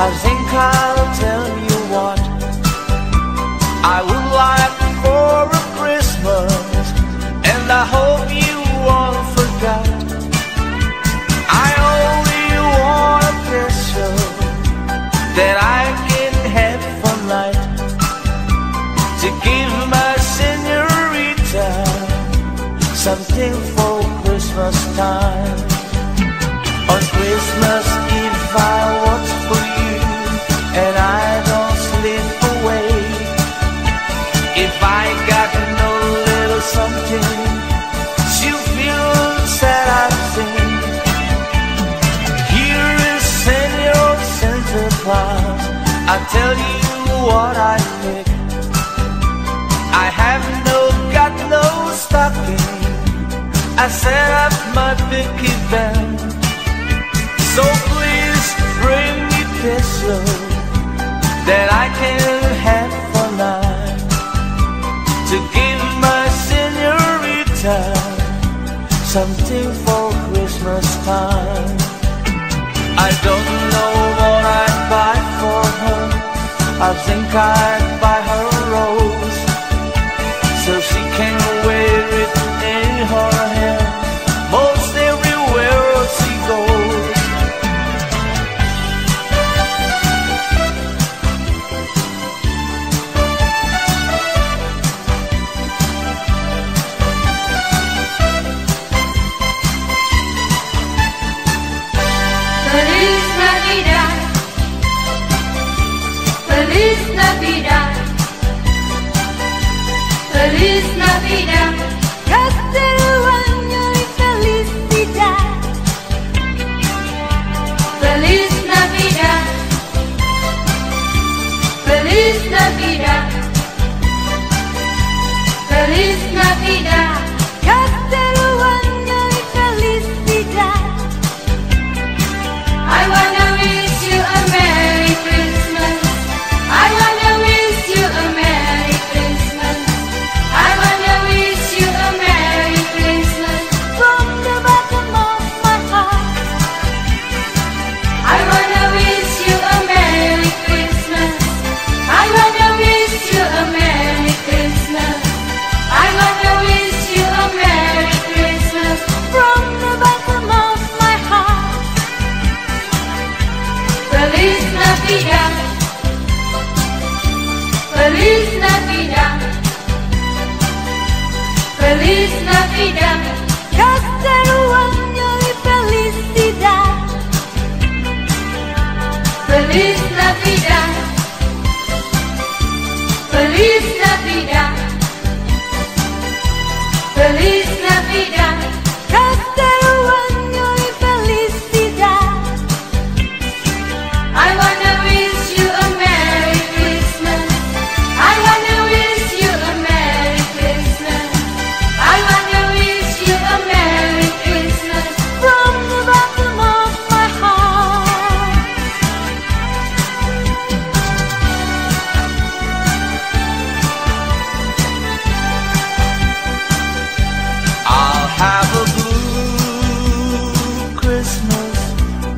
I think I'll tell you what I would like for a Christmas, and I hope you all forgot. I only want a present that I can have for life, to give my señorita something for Christmas time. On Christmas Eve I watch for you, and I don't slip away. If I got no little something, she'll feel sad, I think. Here is Senior old Santa Claus, I tell you what I pick. I have got no stocking, I set up my picky band. So please bring me presents that I can have for life, to give my señorita something for Christmas time. I don't know what I'd buy for her, I think I'd buy her a rose, so she can wear it in her hair most everywhere she goes. Feliz Navidad, Feliz Navidad, Feliz Navidad, Castello año y felicidad. Feliz Navidad, Feliz Navidad, Feliz Navidad, Castello año y felicidad. I wanna wish you a Merry Christmas, I wanna wish you a Merry Christmas, I wanna wish you a Merry Christmas from the bottom of my heart. I wanna wish you a Merry Christmas, I wanna wish you a Merry Christmas, I wanna wish you a Merry Christmas from the bottom of my heart. Feliz Navidad, Feliz Navidad, Feliz Navidad, Castello año y felicidad. Feliz Navidad, Feliz Navidad, Feliz Navidad, Castello año y felicidad. I wanna wish you a Merry Christmas, I wanna wish you a Merry Christmas, I wanna wish you a Merry Christmas from the bottom of my heart. I'll have a blue Christmas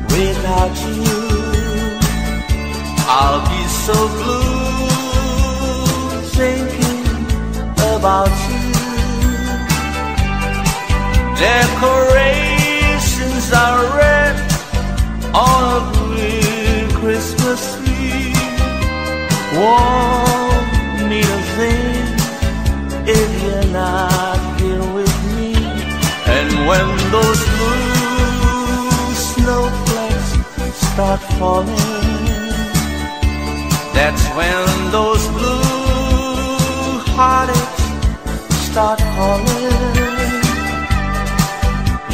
without you, I'll be so blue thinking about you. Decorations are red on a blue Christmas tree. One little thing if you're not here with me, and when those blue snowflakes start falling, that's when those blue heartaches start calling.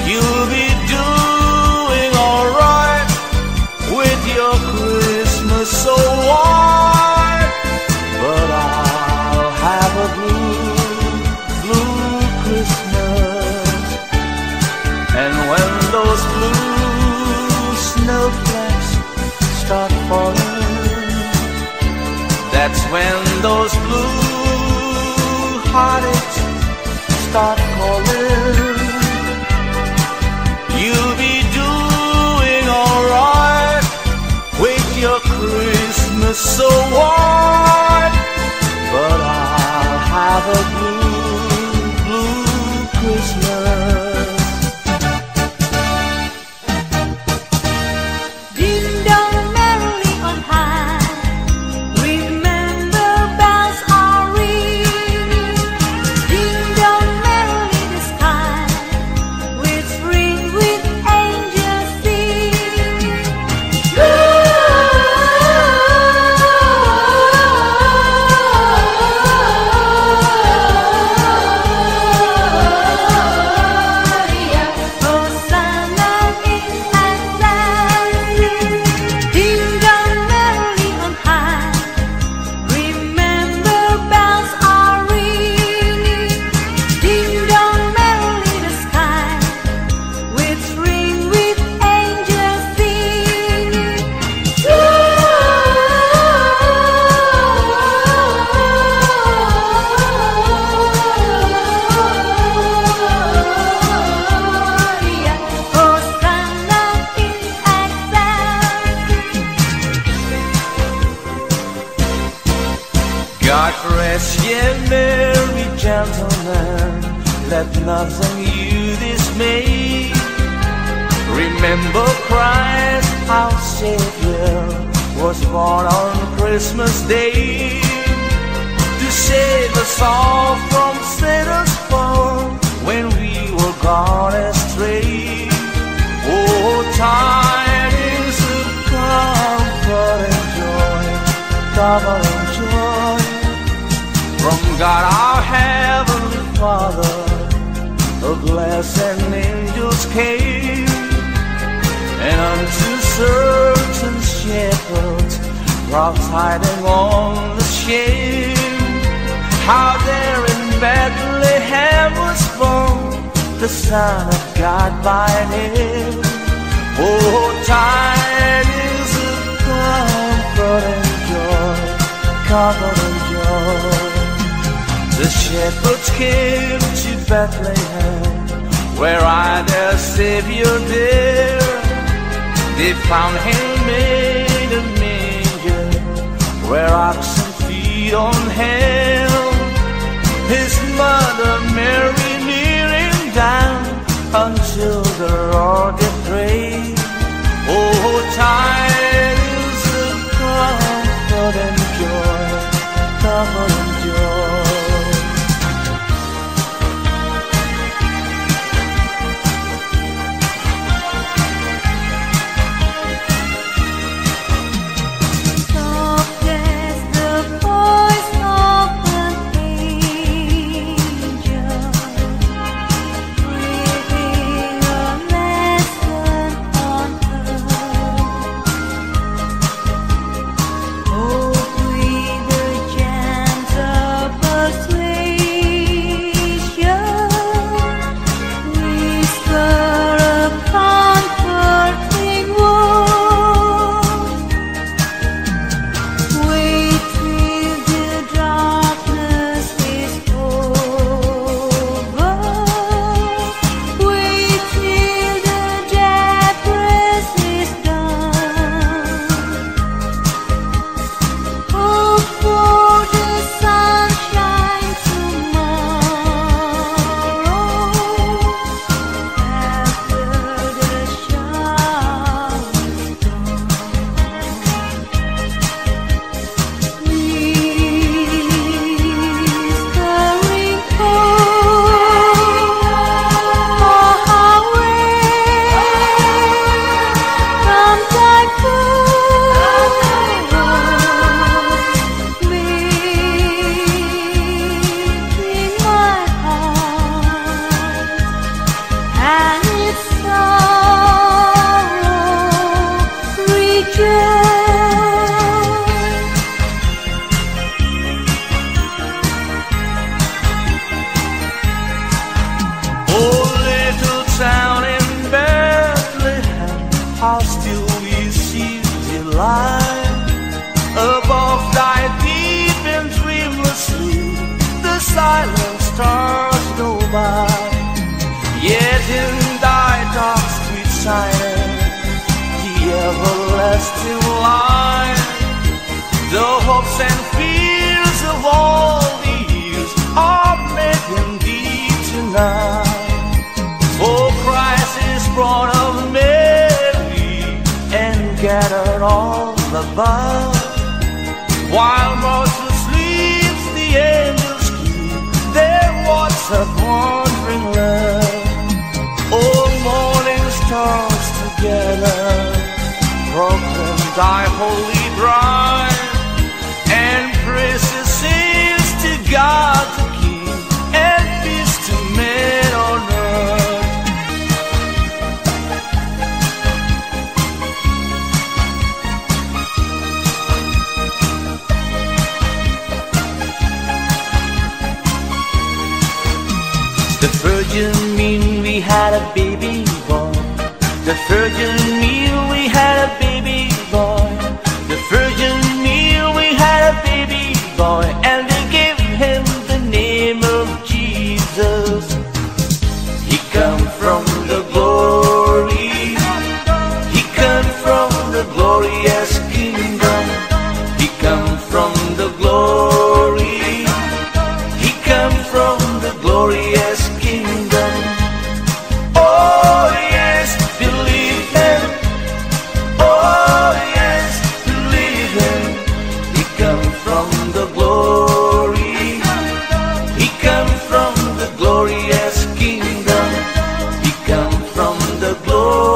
You'll be doing alright with your Christmas so white, but I'll have a blue Christmas, and when those blue snowflakes start falling, that's when those blue heartaches start calling. You'll be doing alright with your is so warm, but I'll have a blue, blue Christmas. Ding dong merrily on high, remember bells are ringing. Ding dong merrily the sky, with spring, with angels sing. God rest ye merry gentlemen, let nothing you dismay. Remember Christ our Savior was born on Christmas Day, to save us all from sinners' fall when we were gone astray. Oh, tidings of comfort and joy, comfort and joy, from God our Heavenly Father, the blessed angels came, and unto certain shepherds brought tidings on the shame, how there in Bethlehem was born the Son of God by name. Oh, tidings of comfort and joy, comfort and joy. The shepherds came to Bethlehem, where I their Savior dear. They found him in a manger, where oxen feed on hell. His mother Mary kneeling down until the Lord did pray. Oh, tidings of comfort and joy, comfort and joy. all above, while Moses sleeps, the angels keep their watch of wandering love. All morning stars together, Brooklyn, thy holy bride, and praises sings to God the King, and peace to men on earth. The virgin mean we had a baby boy. The virgin mean we had a baby boy. The virgin mean we had a baby boy, and they gave him the name of Jesus. He come from the glory. He come from the glorious kingdom. He come from the glory. He come from the glorious kingdom. Oh yes, believe him. Oh yes, believe him. He come from the glory. He come from the glorious kingdom. He come from the glory.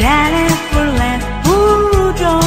That ever left Rudolph.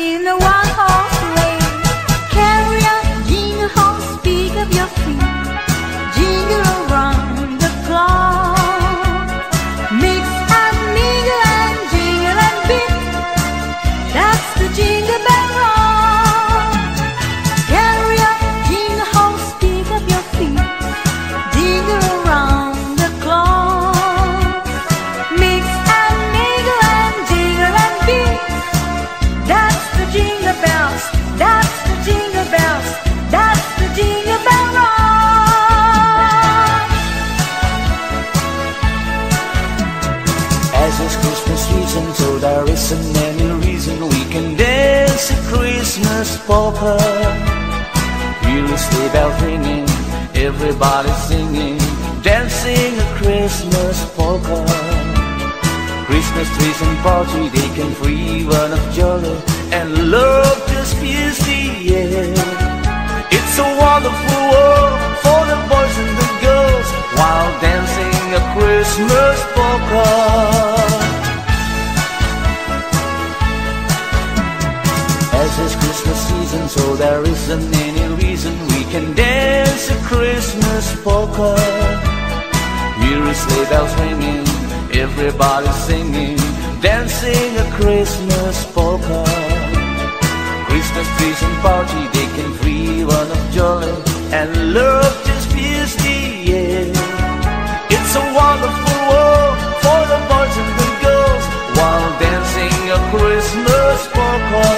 in a one-horse sleigh. Carry on, jingle horn, speak of your feet. Jingle around the clock. Mix and mingle and jingle and beat. That's the jingle bell rock. Carry on, jingle horn, speak of your feet. Jingle around the clock. Mix and mingle and jingle and beat. That's the jingle bells. That's the jingle bells. That's the jingle bell rock. As it's Christmas season, so there isn't any reason we can dance a Christmas polka. Hear the sleigh bells ringing, everybody singing, dancing a Christmas polka. Christmas trees and party, they can free one of jolly, and love just fills the air. It's a wonderful world for the boys and the girls, while dancing a Christmas polka. As it's Christmas season, so there isn't any reason we can dance a Christmas polka. Hear the sleigh bells ringing, everybody singing, dancing a Christmas polka. Christmas trees and party, they can free one of jolly, and love just fills the air. It's a wonderful world for the boys and the girls, while dancing a Christmas polka.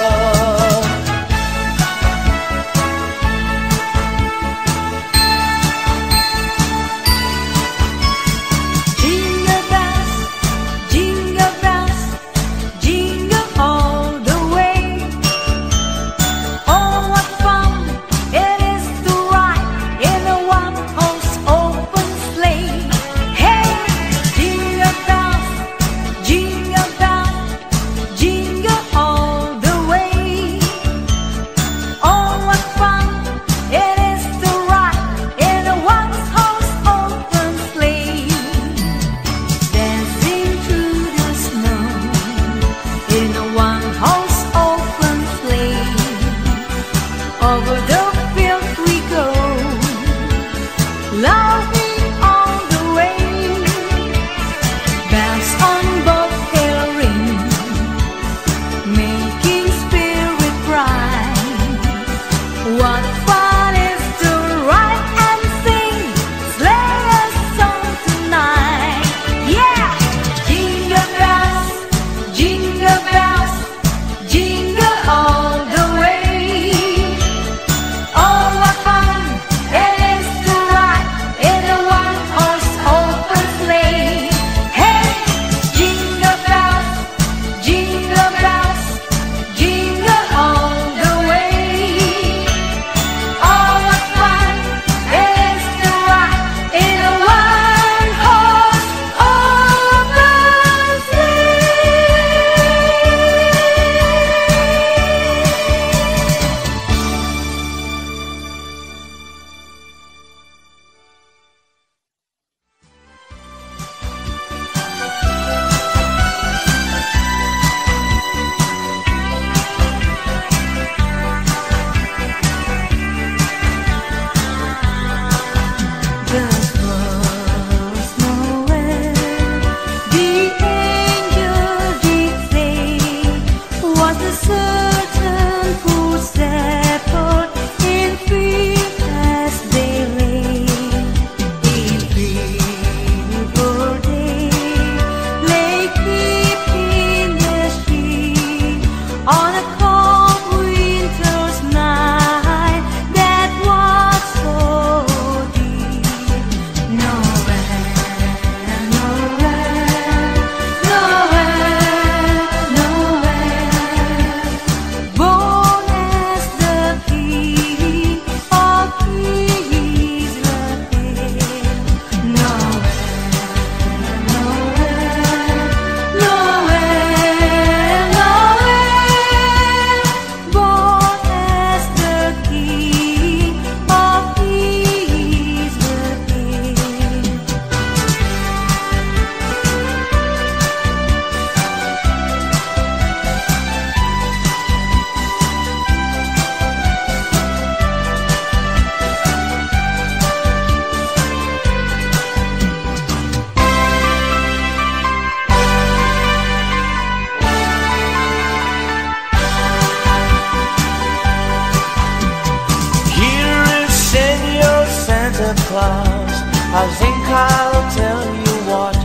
clouds. I think I'll tell you what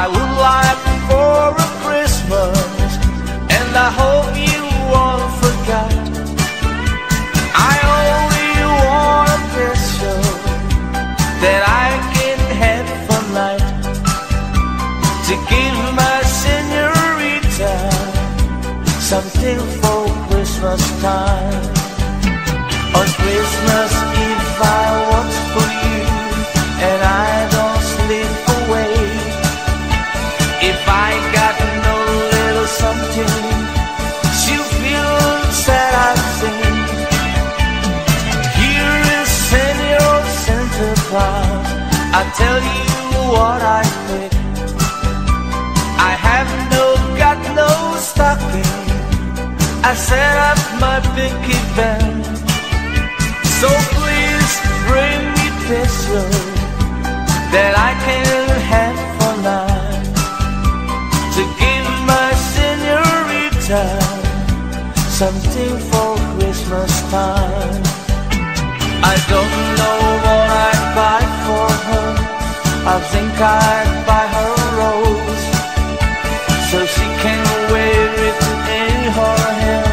I would like for a Christmas, and I hope you all forgot. I only want a pistol that I can have for light, to give my senorita something for Christmas time. On Christmas Eve I watch for you, and I don't slip away. If I got no little something, she'll feel sad, I think. Here is Senior old Santa Claus, I tell you what I think. I have got no stocking, I set up my pinky bell. So please bring me pistol that I can have for life, to give my senorita something for Christmas time. I don't know what I'd buy for her. I think I'd buy her a rose, so she can wear it in her hair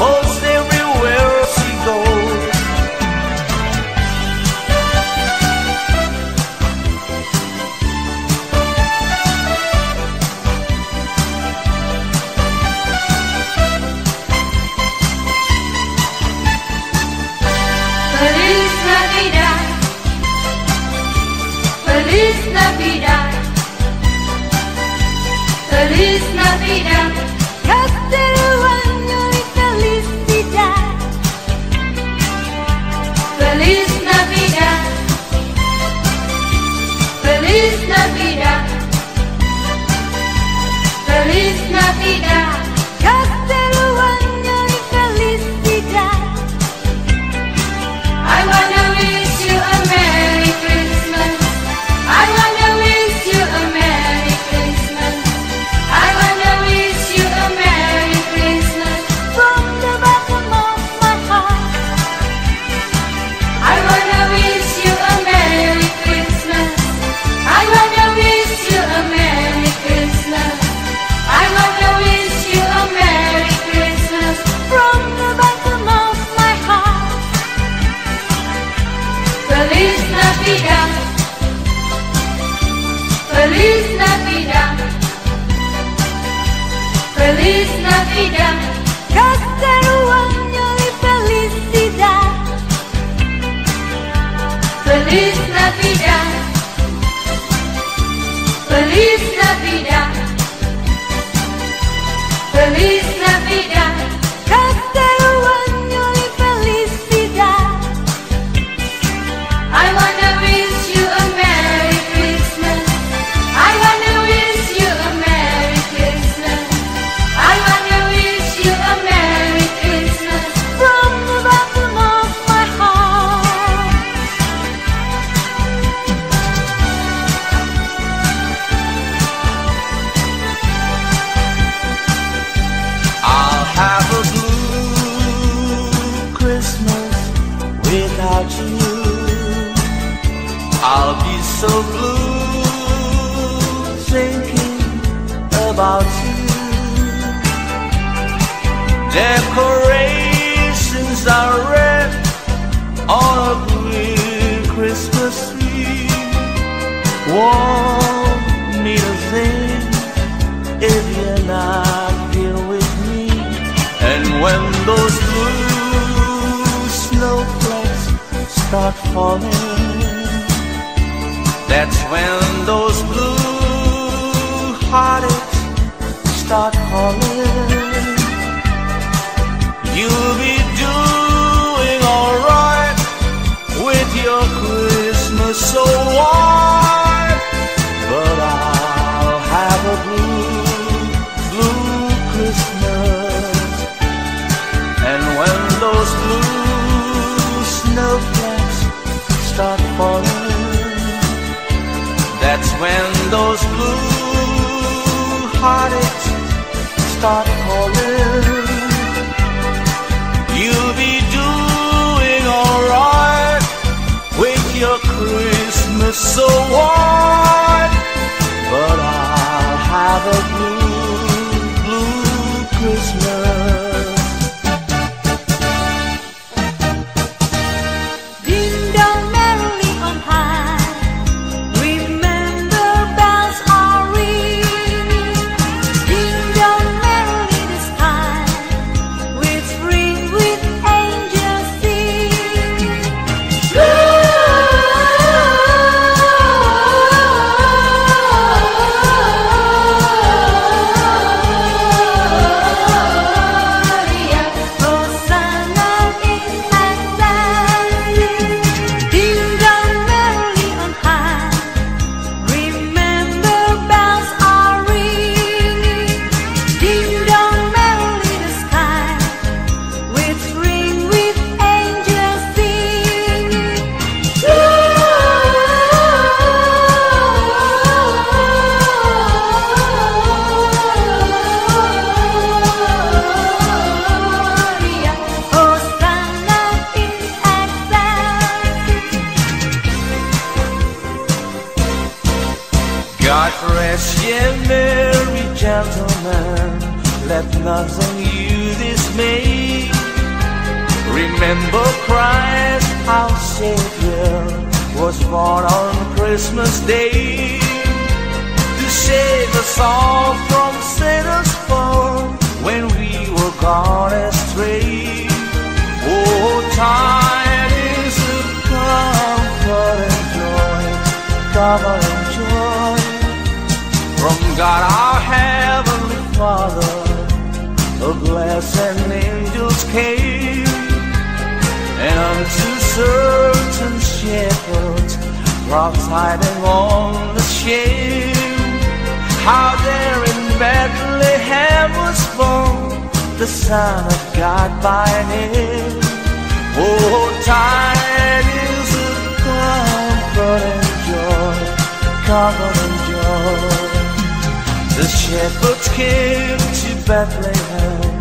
most everywhere she goes. Feliz Navidad, Feliz Navidad, Castello año y felicidad. Feliz Navidad, Feliz Navidad, Feliz Navidad, Castello año y felicidad. I wanna wish you a Merry Christmas. I wanna wish you a Merry Christmas. I wanna wish you a Merry Christmas from the bottom of my heart. I wanna wish you a Merry Christmas. I wanna wish you a Merry Christmas. I wanna wish you a Merry Christmas from the bottom of my heart. Feliz Navidad, Feliz Navidad, Feliz Navidad, Castello año y felicidad. Feliz Navidad, Feliz Navidad, Feliz Navidad, Castello año y felicidad. I wanna wish you a Merry Christmas. I wanna wish you a Merry Christmas. I wanna wish you a Merry Christmas from the bottom of my heart. I'll have a blue Christmas without you. I'll be so blue thinking about you. Decorations are red on a green Christmas tree. Want me to think if you're not here with me? And when those blue snowflakes start falling, that's when those blue heartaches start calling. You'll be doing alright with your Christmas so white, but I'll have a blue Christmas. And when those blue snowflakes start falling, that's when those blue heartaches start calling. You'll be doing alright that loves on you this May. Remember Christ, our Savior, was born on Christmas Day to save us all from sinners' fall when we were gone astray. Oh, time is of comfort and joy, comfort and joy, from God our Heavenly Father. A blessed angels came, and unto certain shepherds brought tidings on the shame, how there in Bethlehem was born the Son of God by name. Oh, tidings of comfort and joy, comfort and joy. The shepherds came to Bethlehem,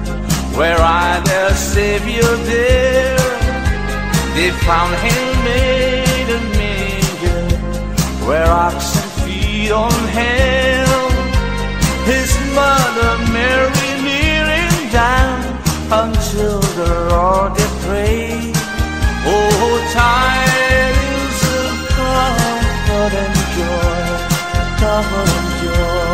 where I their Savior dear. They found him made a manger, where oxen feed on hell. His mother Mary kneeling down until the Lord did pray. Oh, tidings of comfort and joy, comfort and joy.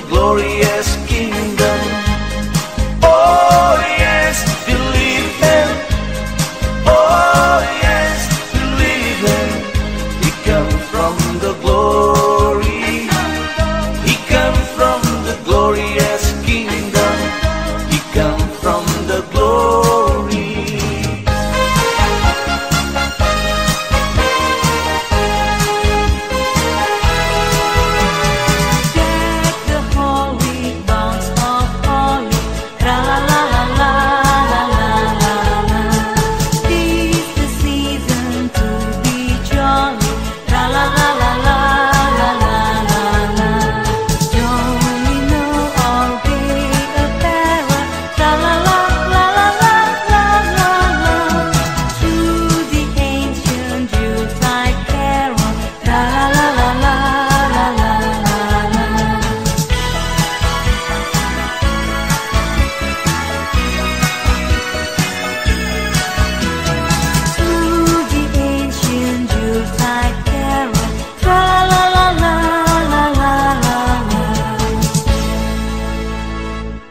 Glory.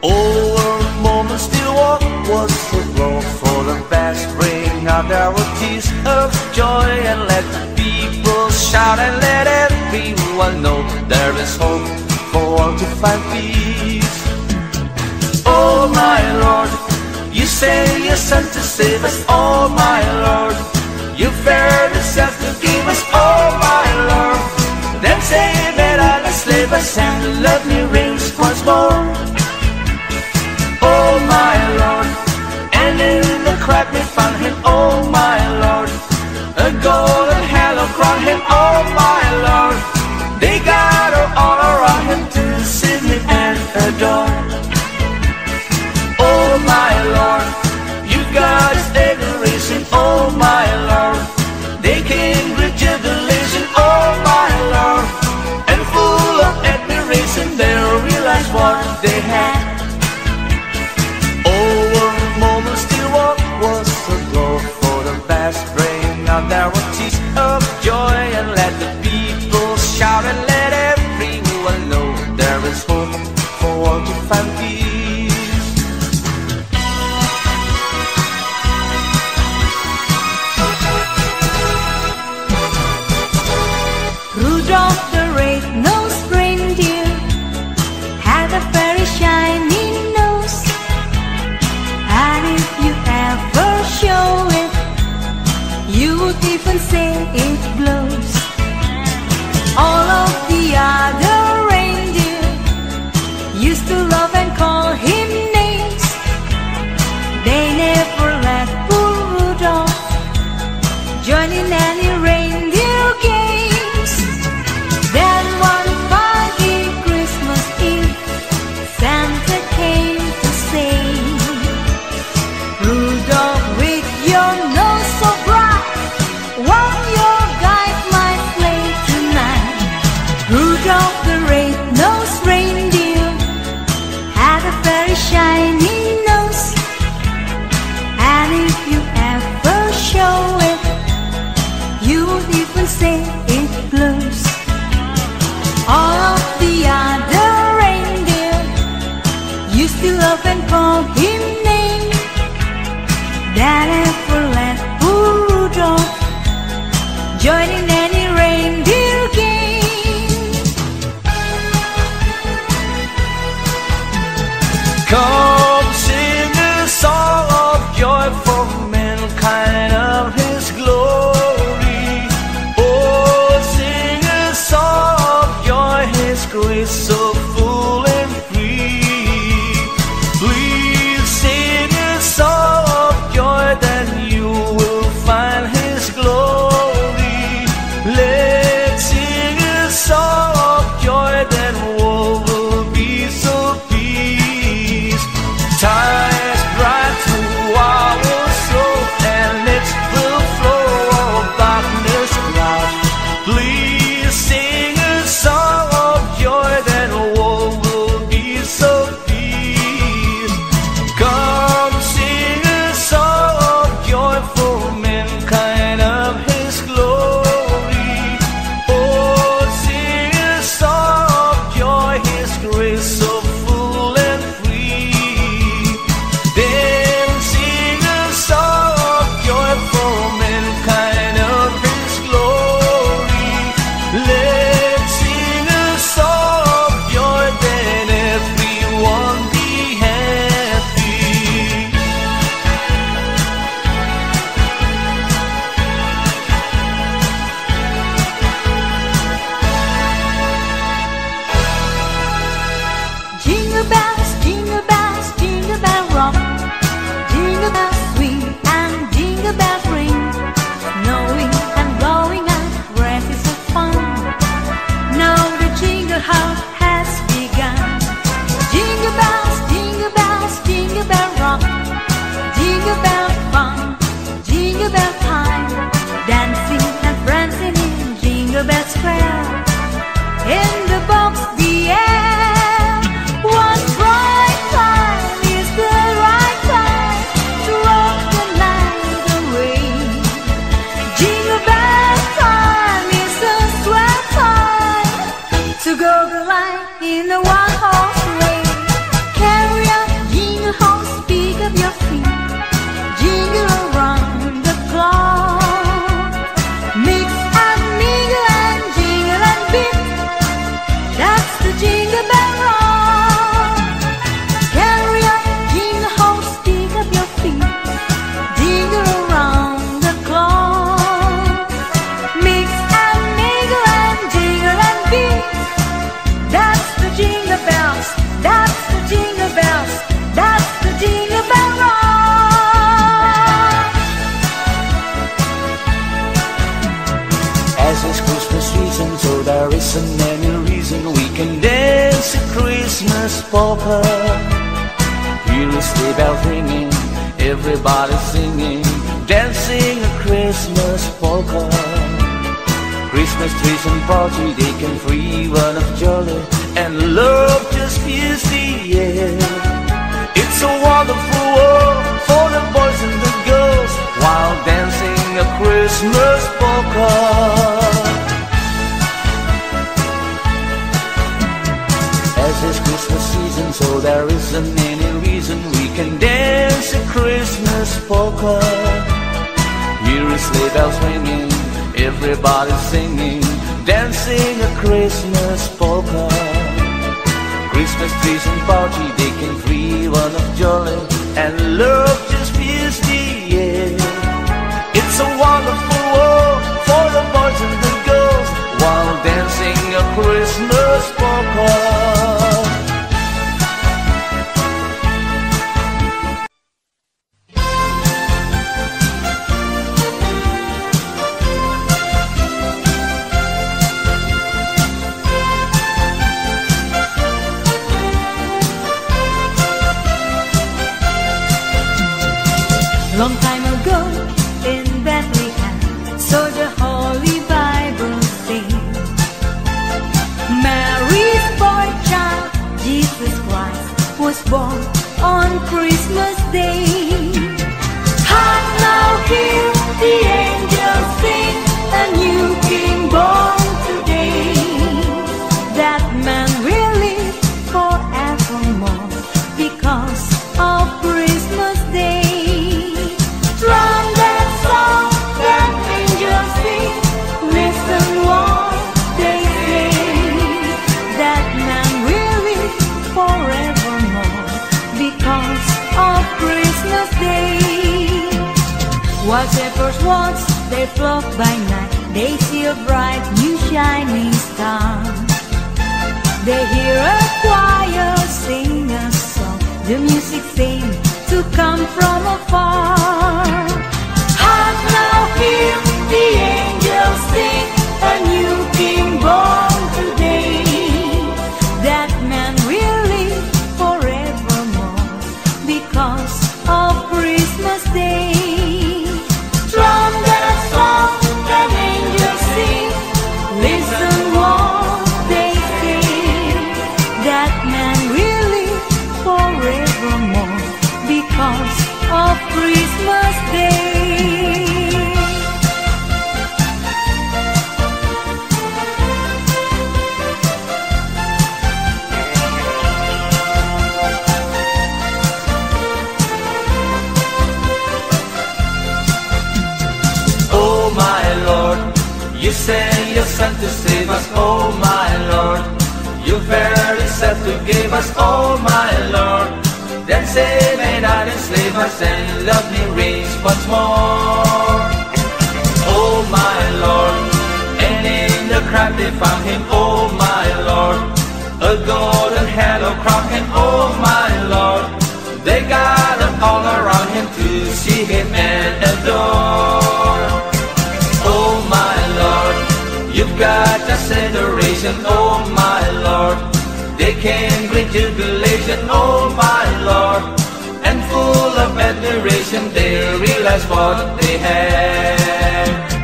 Over moments still what was to blow for the best. Bring out their tears of joy and let the people shout and let everyone know there is hope for all to find peace. Oh my Lord, you say your son to save us. Oh my Lord, you bear the self to give us. Oh my Lord, then save it all and slave us and the lovely rings once more. Oh my Lord, and in the crowd we found him. Oh my Lord, a golden halo crowned him. Oh my Lord, they gathered all around him to sing him and adore. Oh my Lord, you got his adoration. Oh my Lord, they came with jubilation. Oh my Lord, and full of admiration they realized what they had. Bring out their tears of joy and let the people shout and let everyone know there is hope for all to find peace. Rudolph the Red-Nosed Reindeer had a very shiny nose, and if you ever show it, you would even say it blows. All of the other reindeer used to love and call him names. They never let poor Rudolph join in any reindeer games. Then one foggy Christmas Eve, Santa came to say, Rudolph, with your nose so bright, won't you guide my sleigh tonight? Rudolph the Red-Nosed Reindeer had a very shiny nose, and if you ever show it, you would even say it blows. All of the other reindeer used to love and call him names. That ever let poor Rudolph join in any reindeer game. Come sing a song of joy for mankind of his glory. Oh, sing a song of joy, his grace so full and free. Please sing a song of joy, then you will find his glory. Song of joy, then woe will be so peace. That's the jingle bells. That's the jingle bell rock. As it's Christmas season, so there isn't any reason we can dance a Christmas polka. Here is the bell ringing, everybody singing, dancing a Christmas polka. Christmas trees and party, they can free one of jolly, and love just fills the air. It's a wonderful world for the boys and the girls, while dancing a Christmas polka. As it's Christmas season, so there isn't any reason we can dance a Christmas polka. Here is sleigh bells ringing, everybody singing, dancing a Christmas polka. Christmas trees and party, they can free one of jolly, and love just fills the air. It's a wonderful world for the boys and the girls, while dancing a Christmas polka. Long time ago in Bethlehem, so the Holy Bible sings, Mary's boy child, Jesus Christ, was born on Christmas Day. Hark now, hear the angels sing, a new king born today. That man will live forevermore because of Christmas Day. While shepherds watch, they flock by night, they see a bright new shining star. They hear a choir sing a song, the music seems to come from afar. Hark now, hear the angels sing, a new king born today. That man will live forevermore because of Christmas Day. You send your son to save us, oh my Lord. You fairly said to give us, oh my Lord. Then save and not enslave us, and love me reigns once more. Oh my Lord, and in the crowd they found him, oh my Lord. A golden halo crown, and oh my Lord. They gathered all around him to see him and adore. You've got us adoration, oh my Lord. They came great jubilation, oh my Lord. And full of admiration, they realized what they had.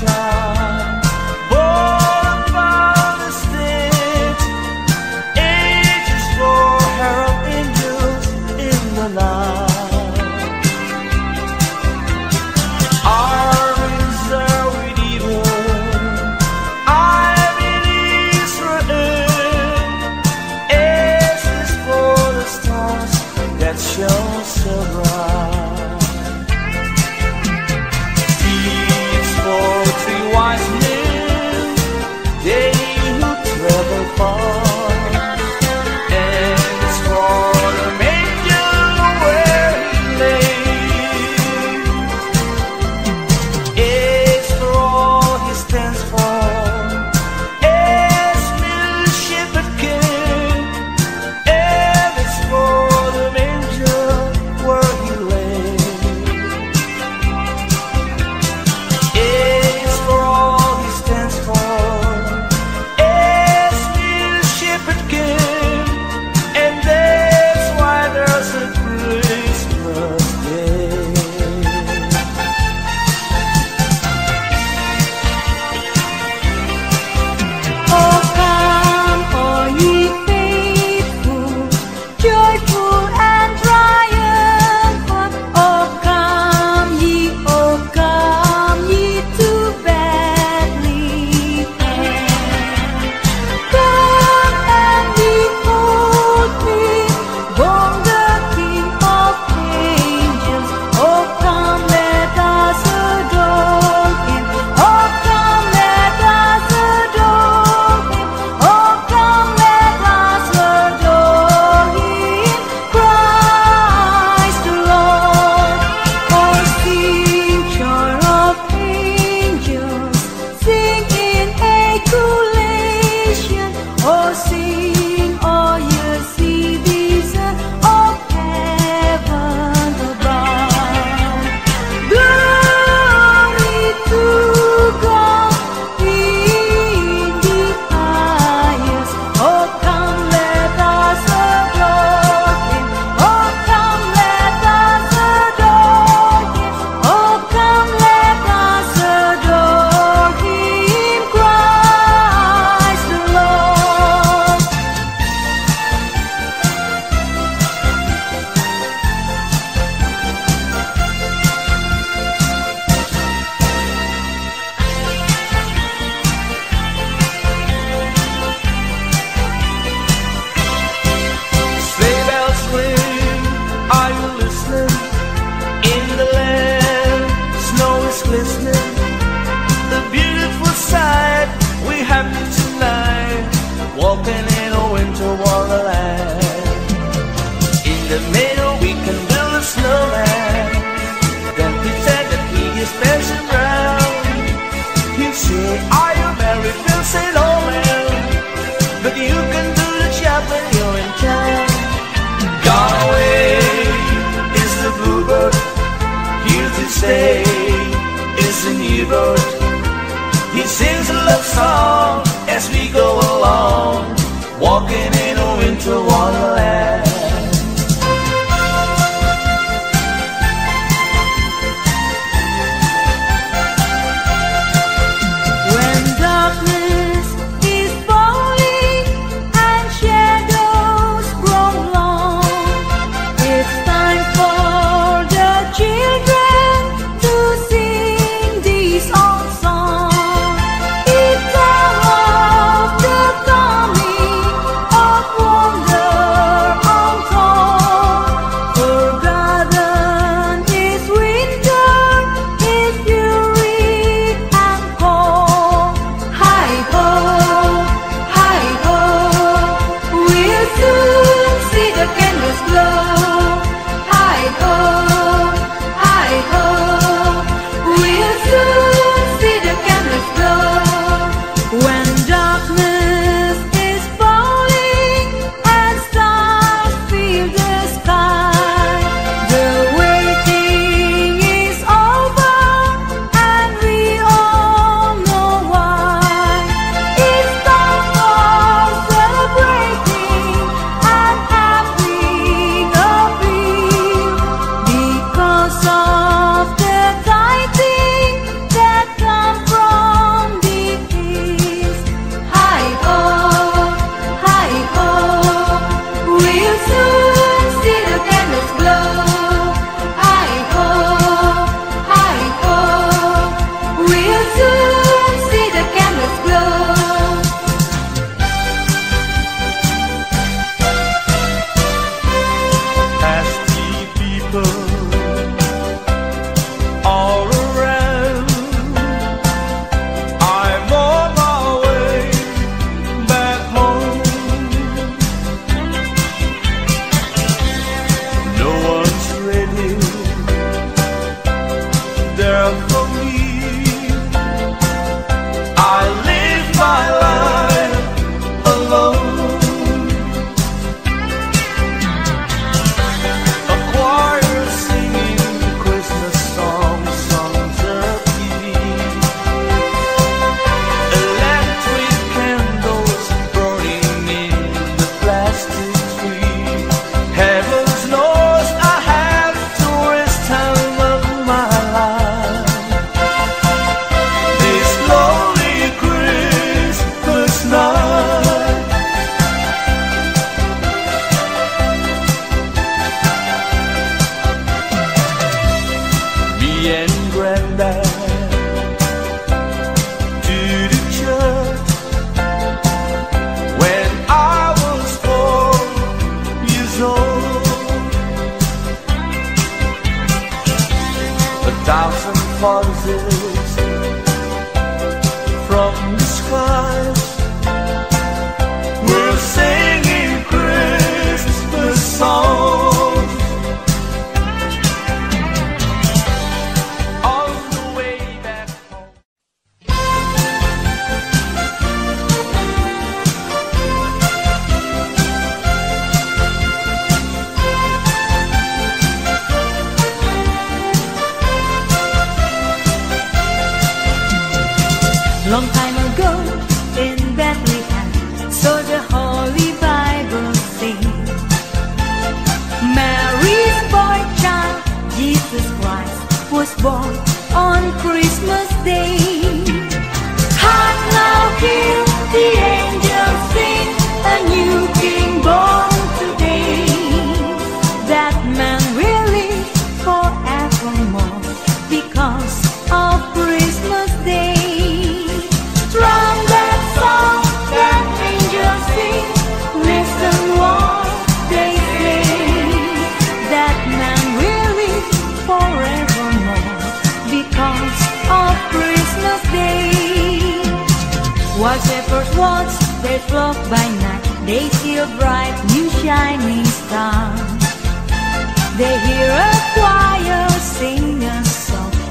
Child, born upon the stage, mess around. You say, are you married? We'll say, no, man, but you can do the job when you're in town. Gone away is the bluebird. Here to stay is the new bird. He sings a love song as we go along, walking in a winter wonderland.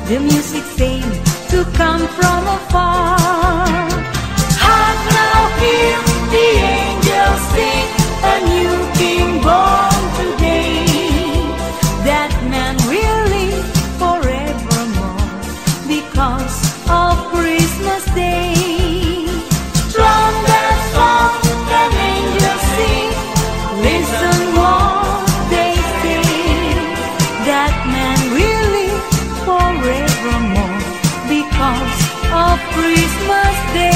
the music sang to come from afar. Hark now, hear the angels sing, a new king born today. That man will live forevermore because of Christmas Day. Of Christmas Day.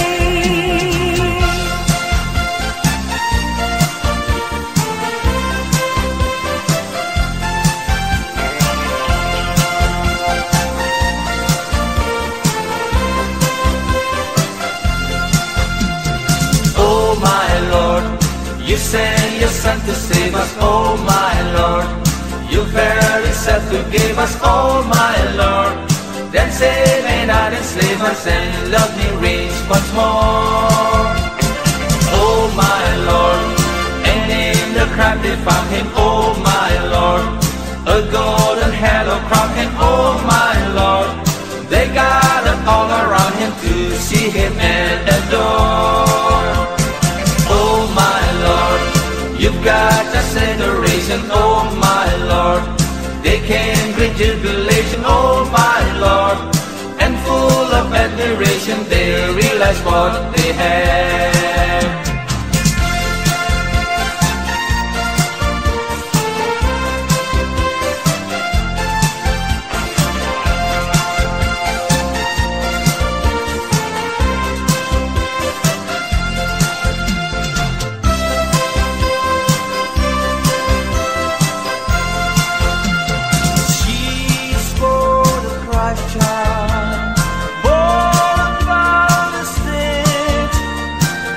Oh my Lord, you sent your Son to save us. Oh my Lord, you bare yourself to give us. Oh my Lord, then save and not enslave us and love me reigns once more. Oh my Lord, and in the crowd they found him. Oh my Lord, a golden halo crown him. Oh my Lord, they gathered all around him to see him and adore. Oh my Lord, you've got us adoration. Oh my Lord, they came great jubilation. Oh my Lord, and full of admiration they realize what they have. Child, born upon the stage,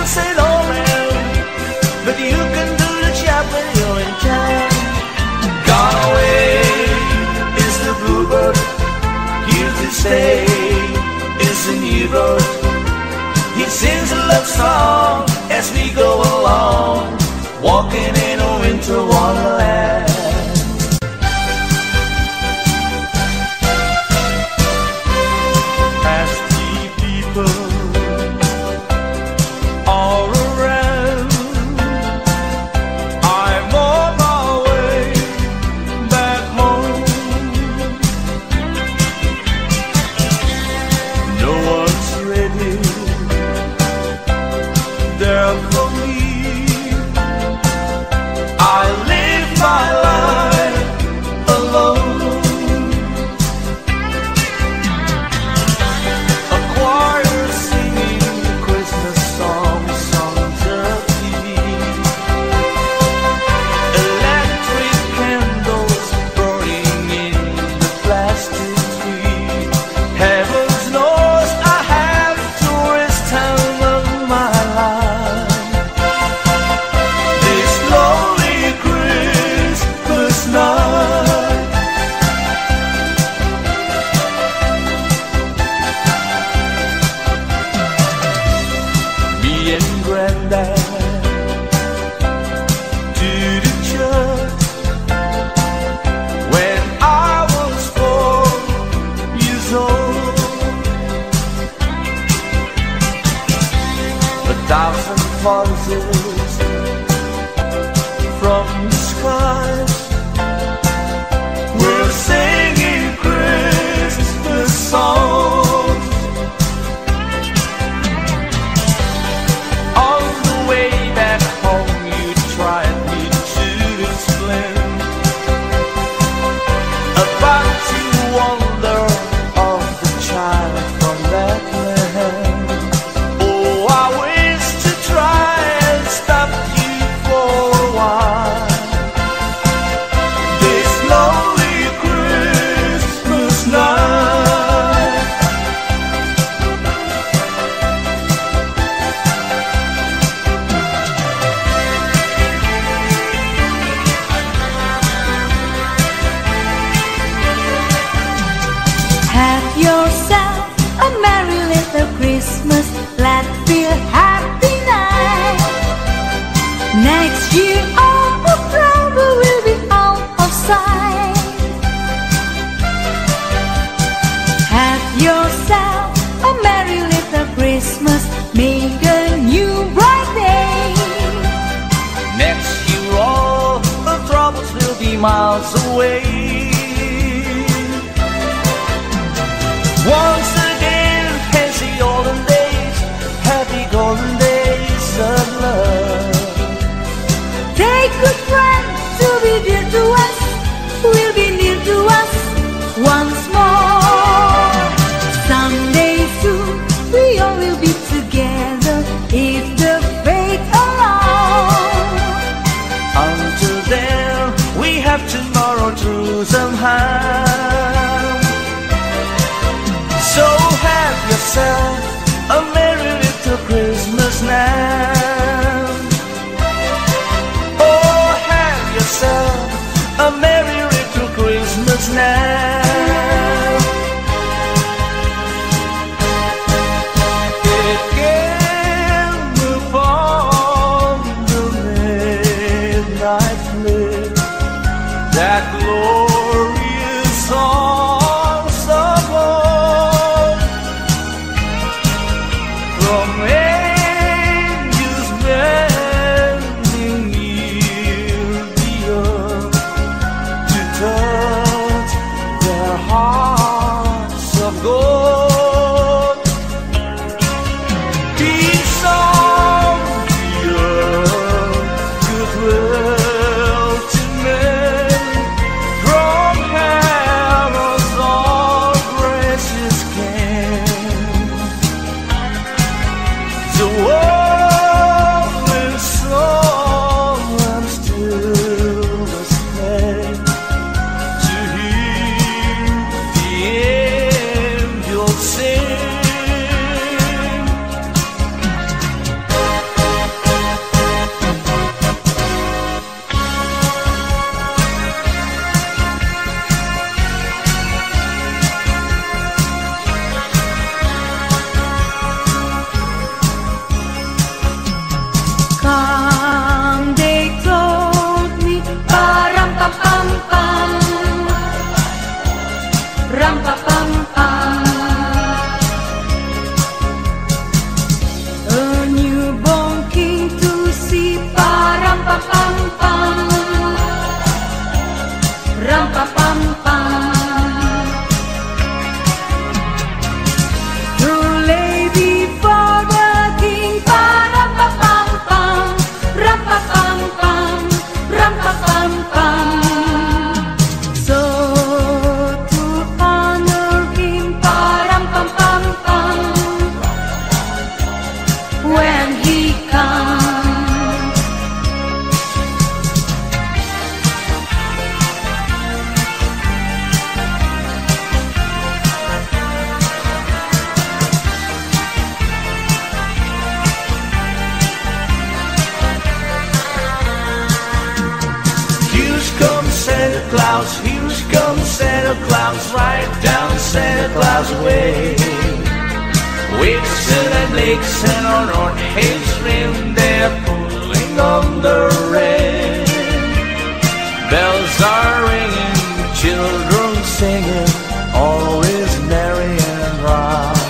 in St. Laurent, but you can do the job when you're in town. Gone away is the bluebird, here to stay is the new bird. He sings a love song as we go along, walking in a winter wonderland. Santa Claus, here's comes Santa Claus, right down Santa Claus way. Waves and the lakes and on our heads rim, they're pulling on the rain. Bells are ringing, children singing, always merry and bright.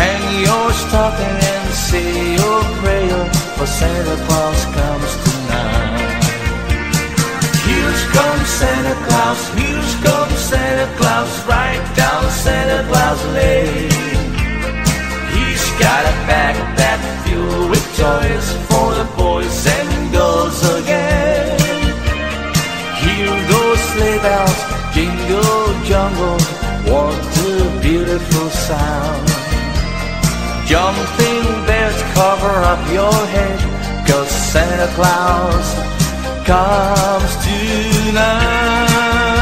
Hang your stocking and say your prayer, for Santa Claus comes tonight. Here's comes Santa Claus, here's comes Santa Claus, right down Santa Claus Lane. He's got a bag that's filled with toys for the boys and girls again. Hear those sleigh bells, jingle jungle, what a beautiful sound. Jumping bears, cover up your head, 'cause Santa Claus comes tonight.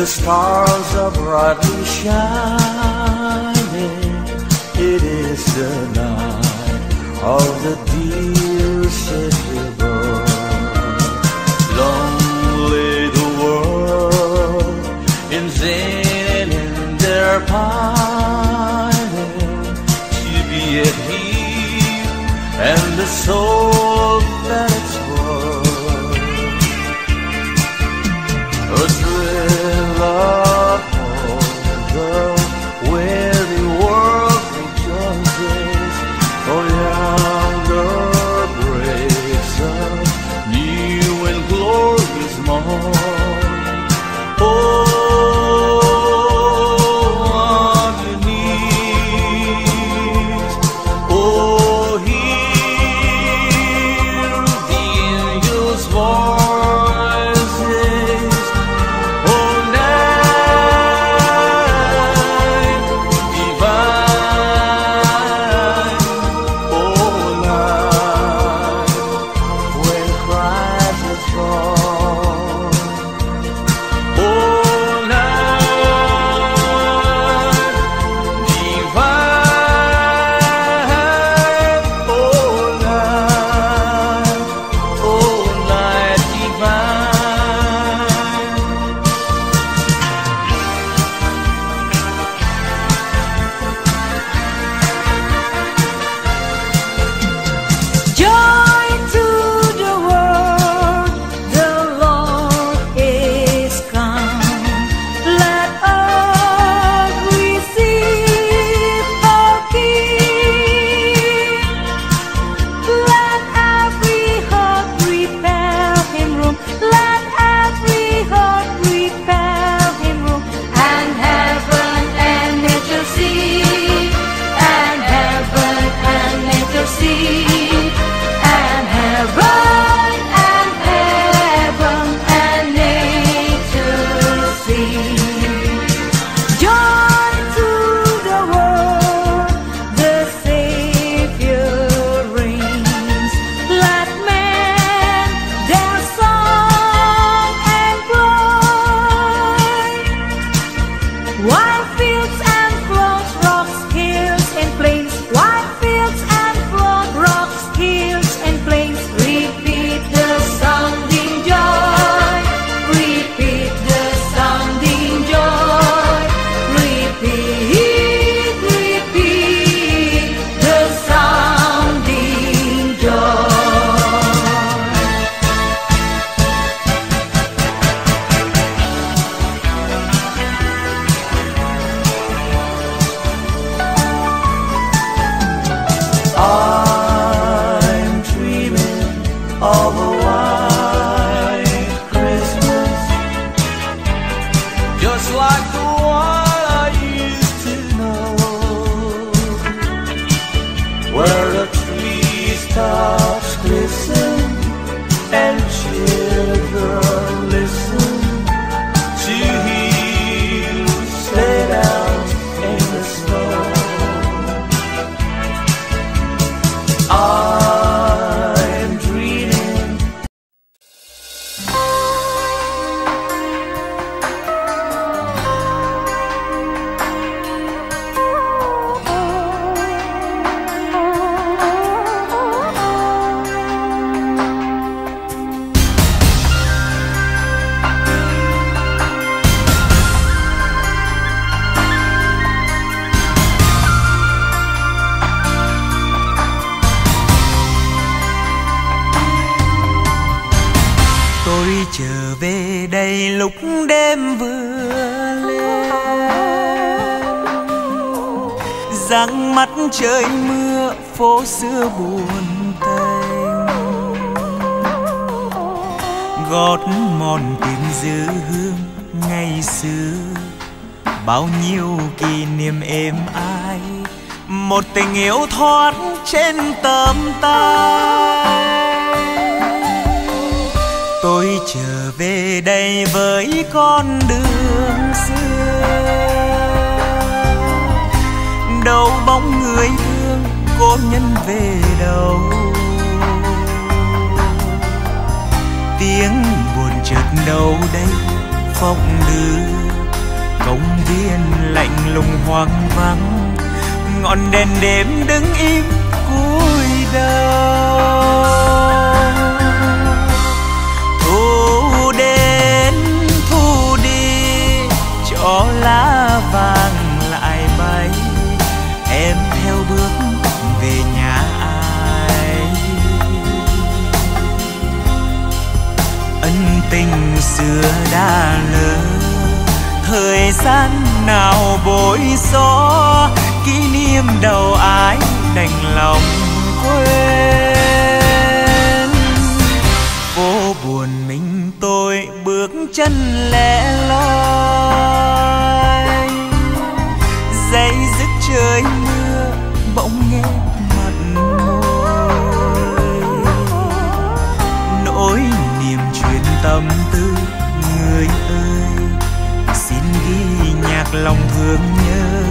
The stars are brightly shining, it is the night of the dear city birth. Lonely the world, in sin and their pining, to be at peace and the soul that it's worth. A thrill love for the weary world rejoices, for yonder breaks a new and glorious morn. Oh, Trời mưa phố xưa buồn tênh, gót mòn tìm giữ hương ngày xưa. Bao nhiêu kỷ niệm êm ái, một tình yêu thoát trên tầm tay. Tôi trở về đây với con đường xưa, đâu bóng người thương cô nhân về đâu. Tiếng buồn chợt đâu đây phong đưa, công viên lạnh lùng hoang vắng, ngọn đèn đêm đứng im cúi đầu. Thu đến thu đi cho lá vàng tình xưa đã lỡ. Thời gian nào bối rối, kỷ niệm đầu ái đành lòng quên. Phố buồn mình tôi bước chân lẻ loi, dây dứt trời mưa bỗng nghe mặt môi nỗi tâm tư. Người ơi xin ghi nhạc lòng thương nhớ,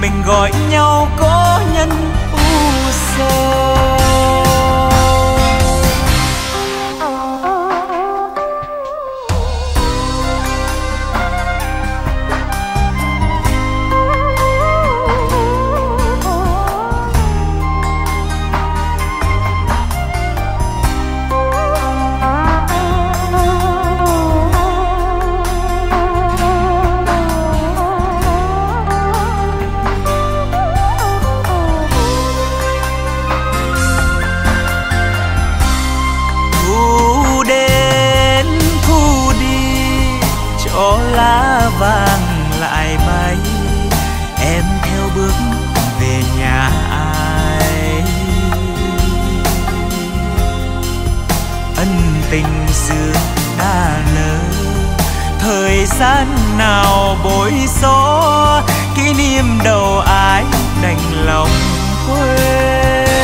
mình gọi nhau có nhân u sầu. Gian nào bối rối, kỷ niệm đầu ái đành lòng quên.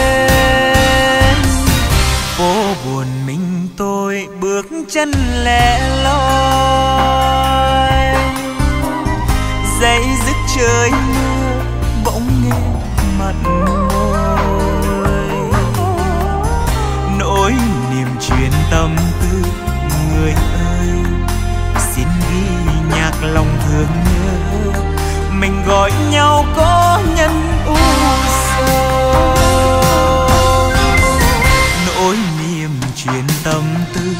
Phố buồn mình tôi bước chân lẻ loi, dây dứt trời mưa bỗng nghe mặt môi nỗi niềm truyền tâm tư. Người ơi xin ghi lòng thương nhớ, mình gọi nhau có nhân u sầu. Nỗi niềm truyền tâm tư.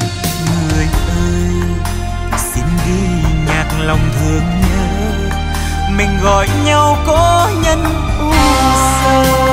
Người ơi xin ghi nhạc lòng thương nhớ, mình gọi nhau có nhân u sầu.